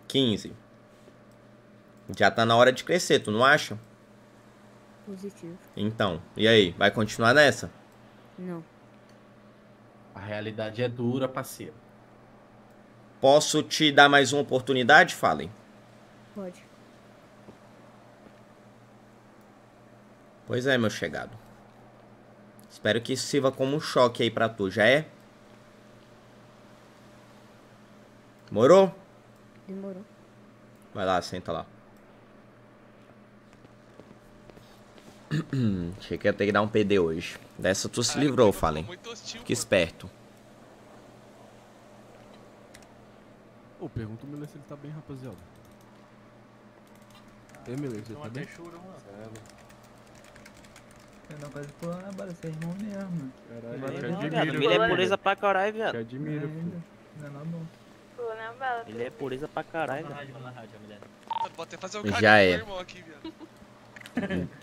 15. Já tá na hora de crescer, tu não acha? Positivo. Então, e aí? Vai continuar nessa? Não. A realidade é dura, parceiro. Posso te dar mais uma oportunidade, Fallen? Pode. Pois é, meu chegado. Espero que isso sirva como um choque aí pra tu, já é? Demorou? Demorou. Vai lá, senta lá. Achei que ia ter que dar um PD hoje. Dessa tu se livrou, Fallen. Que esperto. Ô, pergunta o Miller se ele tá bem, rapaziada. Ei, Miller, você tá bem? Chura, mano. Não faz porra, né, bora? Você é irmão mesmo. Caralho, ele é pureza pra caralho, viado. Te admiro, pô. Não. Ele é pureza pra caralho, velho. Já é.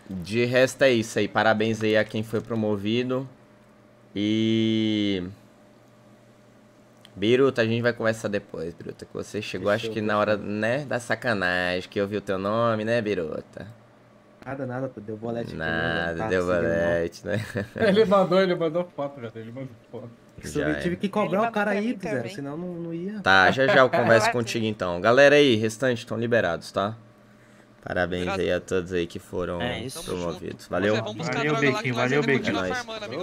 De resto é isso aí. Parabéns aí a quem foi promovido. E... Biruta, a gente vai conversar depois, Biruta. Que você chegou, acho que na hora, né, da sacanagem. Que eu vi o teu nome, né, Biruta? Nada, deu bolete. Nada, deu bolete, né? Ele mandou foto, velho. Ele mandou foto. Eu tive que cobrar o cara aí, Zero, senão não ia. Tá, já eu converso contigo então. Galera aí, restante estão liberados, tá? Parabéns aí a todos aí que foram promovidos. Valeu? Valeu, Bequinho, valeu, Bequinho.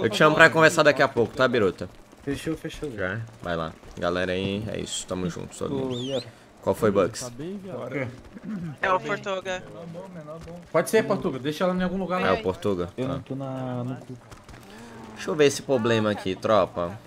Eu te chamo pra conversar daqui a pouco, tá, Biruta? Fechou. Já? Vai lá. Galera aí, é isso. Tamo junto, todo mundo. Qual foi, Bugs? É o Portuga. Pode ser, Portuga. Deixa ela em algum lugar lá. É o Portuga. Eu não tô no... Deixa eu ver esse problema aqui, tropa.